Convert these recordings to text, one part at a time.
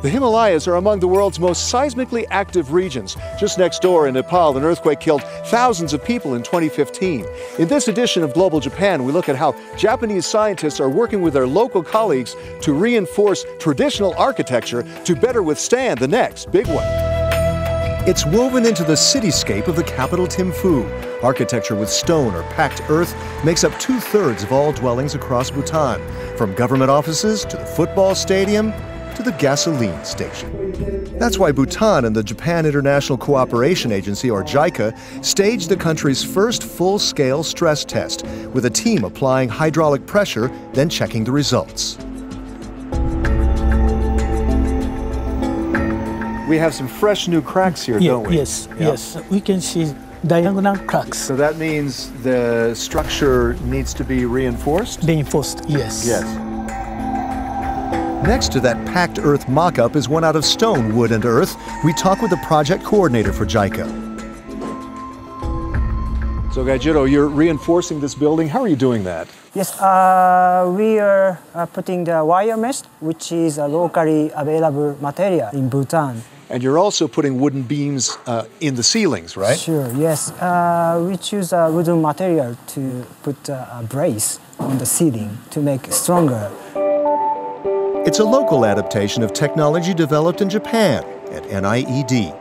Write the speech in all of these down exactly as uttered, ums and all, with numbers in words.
The Himalayas are among the world's most seismically active regions. Just next door in Nepal, an earthquake killed thousands of people in twenty fifteen. In this edition of Global Japan, we look at how Japanese scientists are working with their local colleagues to reinforce traditional architecture to better withstand the next big one. It's woven into the cityscape of the capital Thimphu. Architecture with stone or packed earth makes up two-thirds of all dwellings across Bhutan, from government offices to the football stadium, to the gasoline station. That's why Bhutan and the Japan International Cooperation Agency, or JICA, staged the country's first full-scale stress test, with a team applying hydraulic pressure, then checking the results. We have some fresh new cracks here, yeah, don't we? Yes, yeah. yes. We can see diagonal cracks. So that means the structure needs to be reinforced? Reinforced, yes. Yes. Next to that packed earth mock-up is one out of stone, wood, and earth. We talk with the project coordinator for JICA. So Gajiro, you're reinforcing this building. How are you doing that? Yes, uh, we are uh, putting the wire mesh, which is a locally available material in Bhutan. And you're also putting wooden beams uh, in the ceilings, right? Sure, yes. Uh, we choose a wooden material to put uh, a brace on the ceiling to make it stronger. It's a local adaptation of technology developed in Japan at N I E D.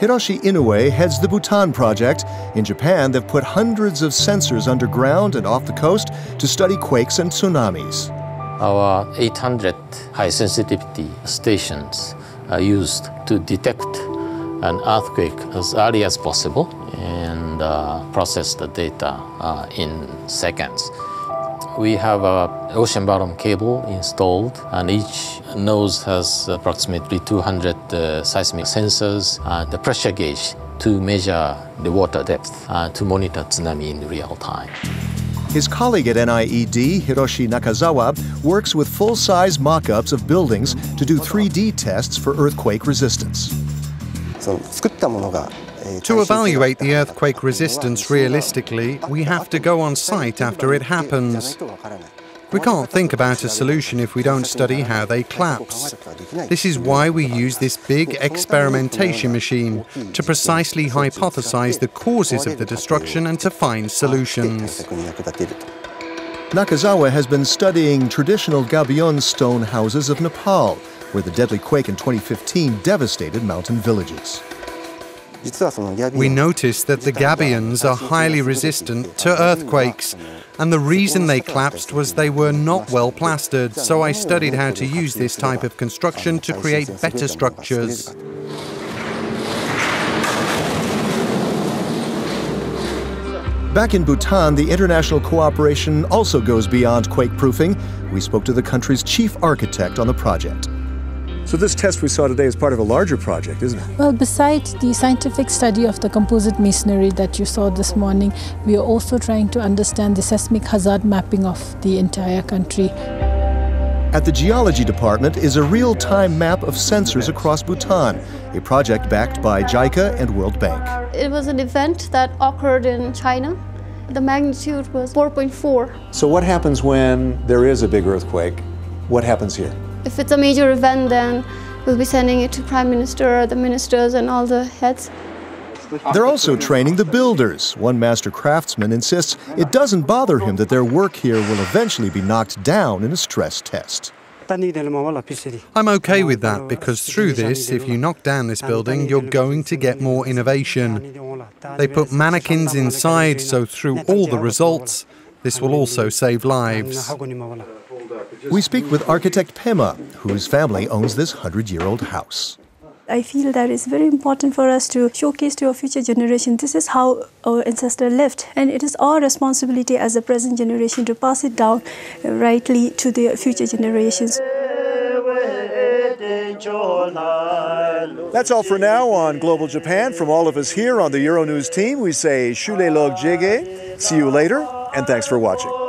Hiroshi Inoue heads the Bhutan project. In Japan, they've put hundreds of sensors underground and off the coast to study quakes and tsunamis. Our eight hundred high-sensitivity stations are used to detect an earthquake as early as possible and uh, process the data uh, in seconds. We have an ocean bottom cable installed, and each nose has approximately two hundred uh, seismic sensors and a pressure gauge to measure the water depth uh, to monitor tsunami in real time. His colleague at N I E D, Hiroshi Nakazawa, works with full-size mock-ups of buildings to do three D tests for earthquake resistance. To evaluate the earthquake resistance realistically, we have to go on site after it happens. We can't think about a solution if we don't study how they collapse. This is why we use this big experimentation machine to precisely hypothesize the causes of the destruction and to find solutions. Nakazawa has been studying traditional gabion stone houses of Nepal, where the deadly quake in twenty fifteen devastated mountain villages. We noticed that the gabions are highly resistant to earthquakes, and the reason they collapsed was they were not well plastered, so I studied how to use this type of construction to create better structures. Back in Bhutan, the international cooperation also goes beyond quake-proofing. We spoke to the country's chief architect on the project. So this test we saw today is part of a larger project, isn't it? Well, besides the scientific study of the composite masonry that you saw this morning, we are also trying to understand the seismic hazard mapping of the entire country. At the Geology Department is a real-time map of sensors across Bhutan, a project backed by JICA and World Bank. It was an event that occurred in China. The magnitude was four point four. So what happens when there is a big earthquake? What happens here? If it's a major event, then we'll be sending it to Prime Minister, the ministers, and all the heads. They're also training the builders. One master craftsman insists it doesn't bother him that their work here will eventually be knocked down in a stress test. I'm okay with that, because through this, if you knock down this building, you're going to get more innovation. They put mannequins inside, so through all the results, this will also save lives. We speak with architect Pema, whose family owns this hundred-year-old house. I feel that it's very important for us to showcase to our future generation this is how our ancestors lived, and it is our responsibility as the present generation to pass it down rightly to the future generations. That's all for now on Global Japan. From all of us here on the Euronews team, we say shule log jige, see you later, and thanks for watching.